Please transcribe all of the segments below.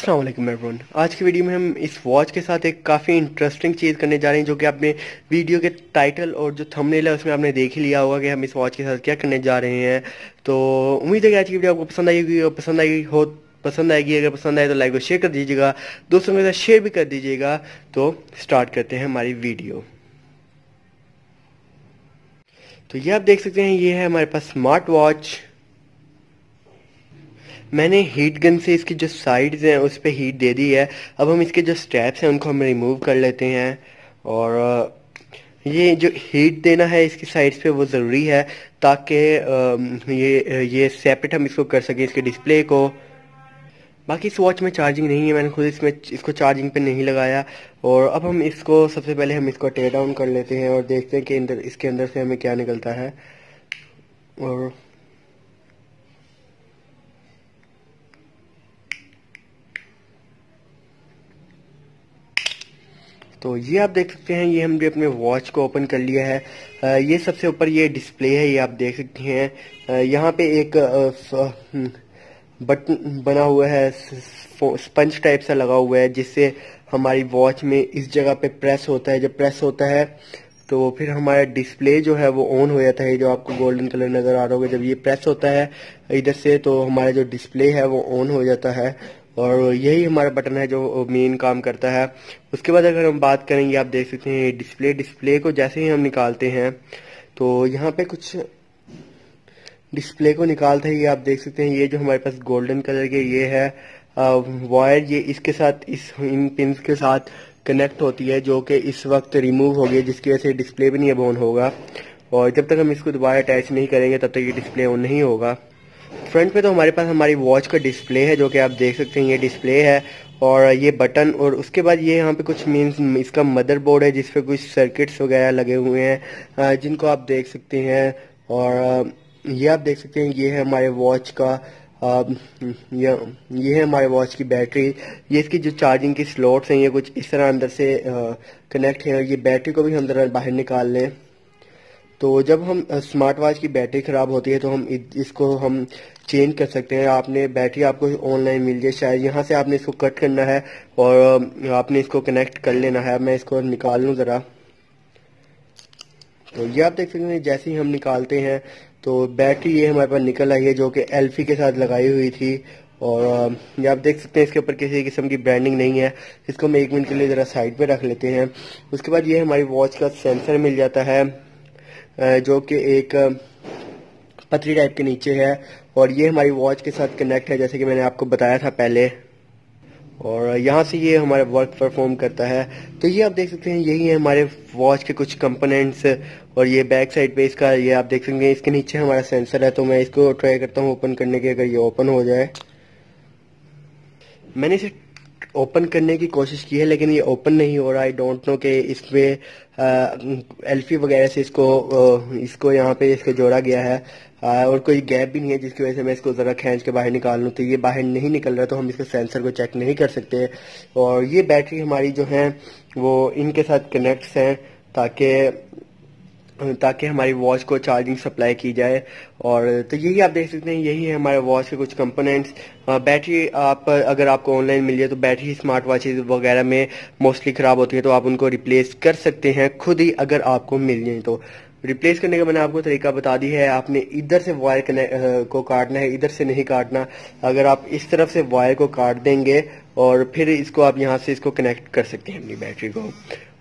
अस्सलाम वालेकुम एवरीवन। आज की वीडियो में हम इस वॉच के साथ एक काफ़ी इंटरेस्टिंग चीज़ करने जा रहे हैं, जो कि आपने वीडियो के टाइटल और जो थंबनेल है उसमें आपने देख ही लिया होगा कि हम इस वॉच के साथ क्या करने जा रहे हैं। तो उम्मीद है कि आज की वीडियो आपको पसंद आएगी, और पसंद आएगी अगर पसंद आए तो लाइक और शेयर कर दीजिएगा, दोस्तों के साथ शेयर भी कर दीजिएगा। तो स्टार्ट करते हैं हमारी वीडियो। तो ये आप देख सकते हैं, ये है हमारे पास स्मार्ट वॉच। मैंने हीट गन से इसकी जो साइड्स हैं उस पे हीट दे दी है। अब हम इसके जो स्ट्रैप्स हैं उनको हम रिमूव कर लेते हैं, और ये जो हीट देना है इसकी साइड्स पे वो ज़रूरी है ताकि ये सेपरेट हम इसको कर सकें, इसके डिस्प्ले को। बाकी इस वॉच में चार्जिंग नहीं है, मैंने खुद इसको चार्जिंग पे नहीं लगाया। और अब हम इसको सबसे पहले हम इसको टेयर डाउन कर लेते हैं और देखते हैं कि इसके अंदर से हमें क्या निकलता है। और तो ये आप देख सकते हैं, ये हमने अपने वॉच को ओपन कर लिया है। ये सबसे ऊपर ये डिस्प्ले है, ये आप देख सकते हैं। यहाँ पे एक बटन बना हुआ है, स्पंज टाइप सा लगा हुआ है, जिससे हमारी वॉच में इस जगह पे प्रेस होता है। जब प्रेस होता है तो फिर हमारा डिस्प्ले जो है वो ऑन हो जाता है, जो आपको गोल्डन कलर नज़र आ रहा होगा। जब ये प्रेस होता है इधर से तो हमारा जो डिस्प्ले है वो ऑन हो जाता है, और यही हमारा बटन है जो मेन काम करता है। उसके बाद अगर हम बात करेंगे, आप देख सकते हैं डिस्प्ले को जैसे ही हम निकालते हैं तो यहाँ पे कुछ डिस्प्ले को निकालते ही आप देख सकते हैं, ये जो हमारे पास गोल्डन कलर के ये है वायर, ये इसके साथ इन पिंस के साथ कनेक्ट होती है, जो कि इस वक्त रिमूव हो गई, जिसकी वजह से डिस्प्ले भी नहीं अब ऑन होगा। और जब तक हम इसको दोबारा अटैच नहीं करेंगे तब तक ये डिस्प्ले ऑन नहीं होगा। फ्रंट पे तो हमारे पास हमारी वॉच का डिस्प्ले है, जो कि आप देख सकते हैं ये डिस्प्ले है, और ये बटन, और उसके बाद ये यहाँ पे कुछ मीन्स इसका मदरबोर्ड है जिस पे कुछ सर्किट्स वगैरह लगे हुए हैं, जिनको आप देख सकते हैं। और ये आप देख सकते हैं, ये है हमारे वॉच का ये है हमारे वॉच की बैटरी। ये इसकी जो चार्जिंग की स्लॉट्स हैं ये कुछ इस तरह अंदर से कनेक्ट है। ये बैटरी को भी हम ज़रा बाहर निकाल लें। तो जब हम स्मार्ट वॉच की बैटरी ख़राब होती है तो हम इसको हम चेंज कर सकते हैं। आपने बैटरी आपको ऑनलाइन मिल जाए शायद, यहाँ से आपने इसको कट करना है और आपने इसको कनेक्ट कर लेना है। मैं इसको निकाल लूँ ज़रा। तो ये आप देख सकते हैं, जैसे ही हम निकालते हैं तो बैटरी ये हमारे पास निकल आई है, जो कि एल्फी के साथ लगाई हुई थी। और ये आप देख सकते हैं, इसके ऊपर किसी किस्म की ब्रांडिंग नहीं है। इसको हम 1 मिनट के लिए ज़रा साइड पर रख लेते हैं। उसके बाद ये हमारी वॉच का सेंसर मिल जाता है, जो कि एक पतली टाइप के नीचे है, और ये हमारी वॉच के साथ कनेक्ट है, जैसे कि मैंने आपको बताया था पहले। और यहाँ से ये हमारा वर्क परफॉर्म करता है। तो ये आप देख सकते हैं, यही है हमारे वॉच के कुछ कंपोनेंट्स। और ये बैक साइड पे इसका, ये आप देख सकते हैं, इसके नीचे हमारा सेंसर है। तो मैं इसको ट्राई करता हूँ ओपन करने की, अगर ये ओपन हो जाए। मैंने इसे ओपन करने की कोशिश की है लेकिन ये ओपन नहीं हो रहा है। आई डोंट नो कि इसमें एल्फी वगैरह से इसको यहाँ पे इसको जोड़ा गया है, और कोई गैप भी नहीं है जिसकी वजह से मैं इसको ज़रा खींच के बाहर निकाल लूँ। तो ये बाहर नहीं निकल रहा, तो हम इसके सेंसर को चेक नहीं कर सकते। और ये बैटरी हमारी जो है वो इनके साथ कनेक्ट्स हैं ताकि हमारी वॉच को चार्जिंग सप्लाई की जाए। और तो यही आप देख सकते हैं, यही है हमारे वॉच के कुछ कंपोनेंट्स। बैटरी अगर आपको ऑनलाइन मिल जाए तो बैटरी स्मार्ट वॉचेस वगैरह में मोस्टली ख़राब होती है, तो आप उनको रिप्लेस कर सकते हैं खुद ही अगर आपको मिल जाए। तो रिप्लेस करने का मैंने आपको तरीका बता दी है। आपने इधर से वायर को काटना है, इधर से नहीं काटना। अगर आप इस तरफ से वायर को काट देंगे और फिर इसको आप यहाँ से इसको कनेक्ट कर सकते हैं अपनी बैटरी को।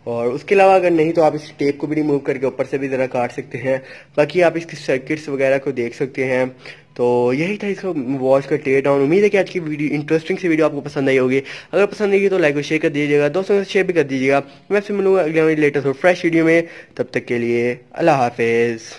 और उसके अलावा अगर नहीं तो आप इस टेप को भी रिमूव करके ऊपर से भी ज़रा काट सकते हैं। बाकी आप इसके सर्किट्स वगैरह को देख सकते हैं। तो यही था इसको वॉच का टेयर डाउन। उम्मीद है कि आज की वीडियो इंटरेस्टिंग सी वीडियो आपको पसंद आई होगी। अगर पसंद आई तो लाइक और शेयर कर दीजिएगा, दोस्तों से शेयर भी कर दीजिएगा। मैं आपसे मिलूंगा अगले लेटेस्ट और फ्रेश वीडियो में। तब तक के लिए अल्लाह हाफिज़।